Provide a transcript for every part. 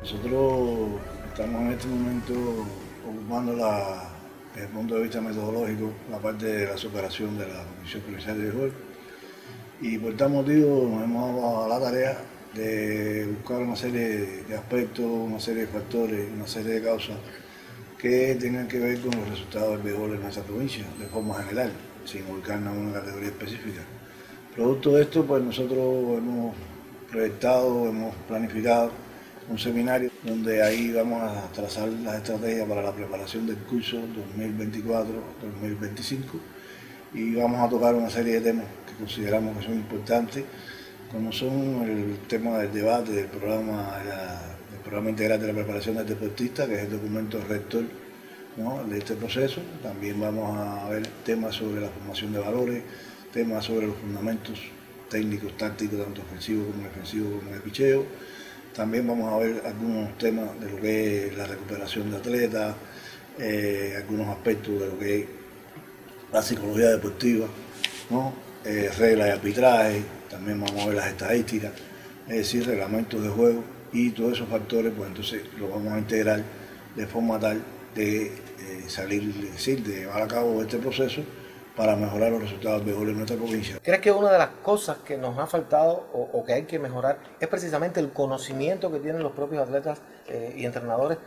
Nosotros estamos en este momento ocupando desde el punto de vista metodológico la parte de la superación de la Comisión Provincial de Béisbol y por tal motivo nos hemos dado a la tarea de buscar una serie de aspectos, una serie de factores, una serie de causas que tengan que ver con los resultados del béisbol en nuestra provincia, de forma general, sin volcarnos a una categoría específica. Producto de esto, pues nosotros hemos proyectado, hemos planificado un seminario donde ahí vamos a trazar las estrategias para la preparación del curso 2024-2025 y vamos a tocar una serie de temas que consideramos que son importantes, como son el tema del debate del programa integral de la preparación del deportista, que es el documento rector, ¿no?, de este proceso. También vamos a ver temas sobre la formación de valores, temas sobre los fundamentos técnicos, tácticos, tanto ofensivos como defensivos, como el picheo. También vamos a ver algunos temas de lo que es la recuperación de atletas, algunos aspectos de lo que es la psicología deportiva, ¿no?, reglas de arbitraje. También vamos a ver las estadísticas, es decir, reglamentos de juego, y todos esos factores, pues entonces los vamos a integrar de forma tal de de llevar a cabo este proceso para mejorar los resultados de béisbol en nuestra provincia. ¿Crees que una de las cosas que nos ha faltado o que hay que mejorar es precisamente el conocimiento que tienen los propios atletas y entrenadores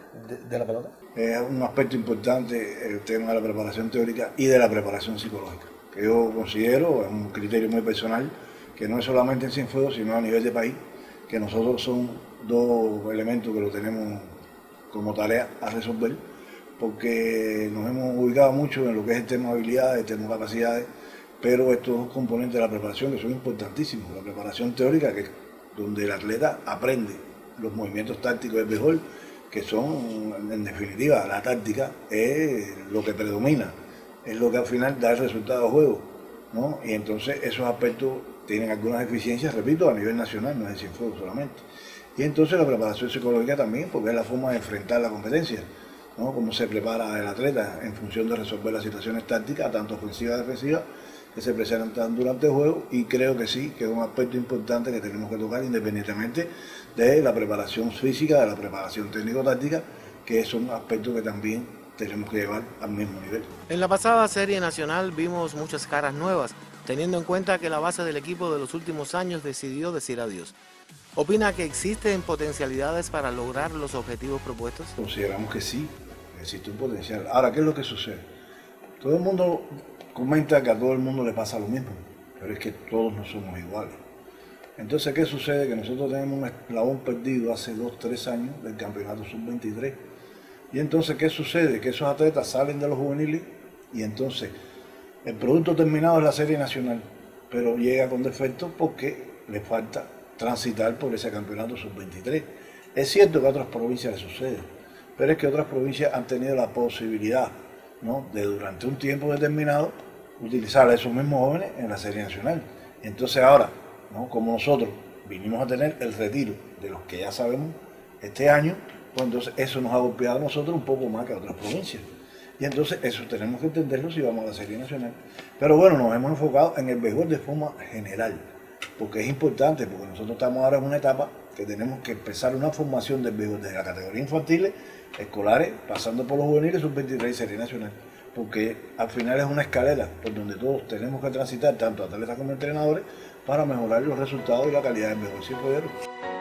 de la pelota? Es un aspecto importante el tema de la preparación teórica y de la preparación psicológica, que yo considero, es un criterio muy personal, que no es solamente en Cienfuegos, sino a nivel de país, que nosotros son dos elementos que lo tenemos como tarea a resolver, porque nos hemos ubicado mucho en lo que es el tema de habilidades, el tema de capacidades, pero estos dos componentes de la preparación que son importantísimos, la preparación teórica, que es donde el atleta aprende los movimientos tácticos del béisbol, que son, en definitiva, la táctica es lo que predomina, es lo que al final da el resultado de juego, ¿no? Y entonces esos aspectos tienen algunas deficiencias, repito, a nivel nacional, no es de Cienfuegos solamente. Y entonces la preparación psicológica también, porque es la forma de enfrentar la competencia, ¿no?, cómo se prepara el atleta en función de resolver las situaciones tácticas, tanto ofensivas como defensivas, que se presentan durante el juego, y creo que sí, que es un aspecto importante que tenemos que tocar independientemente de la preparación física, de la preparación técnico-táctica, que son aspectos que también tenemos que llevar al mismo nivel. En la pasada Serie Nacional vimos muchas caras nuevas, teniendo en cuenta que la base del equipo de los últimos años decidió decir adiós. ¿Opina que existen potencialidades para lograr los objetivos propuestos? Consideramos que sí, existe un potencial. Ahora, ¿qué es lo que sucede? Todo el mundo comenta que a todo el mundo le pasa lo mismo, pero es que todos no somos iguales. Entonces, ¿qué sucede? Que nosotros tenemos un eslabón perdido hace 2 o 3 años del campeonato sub-23. Y entonces, ¿qué sucede? Que esos atletas salen de los juveniles y entonces el producto terminado es la Serie Nacional, pero llega con defectos porque le falta transitar por ese campeonato sub-23. Es cierto que a otras provincias le sucede, pero es que otras provincias han tenido la posibilidad, ¿no?, de durante un tiempo determinado utilizar a esos mismos jóvenes en la Serie Nacional. Entonces ahora, ¿no?, como nosotros vinimos a tener el retiro de los que ya sabemos este año, pues entonces eso nos ha golpeado a nosotros un poco más que a otras provincias. Y entonces eso tenemos que entenderlo si vamos a la Serie Nacional. Pero bueno, nos hemos enfocado en el béisbol de forma general, porque es importante, porque nosotros estamos ahora en una etapa que tenemos que empezar una formación del béisbol desde la categoría infantiles, escolares, pasando por los juveniles, sub-23 y Serie Nacional. Porque al final es una escalera por donde todos tenemos que transitar, tanto atletas como entrenadores, para mejorar los resultados y la calidad del béisbol cienfueguero.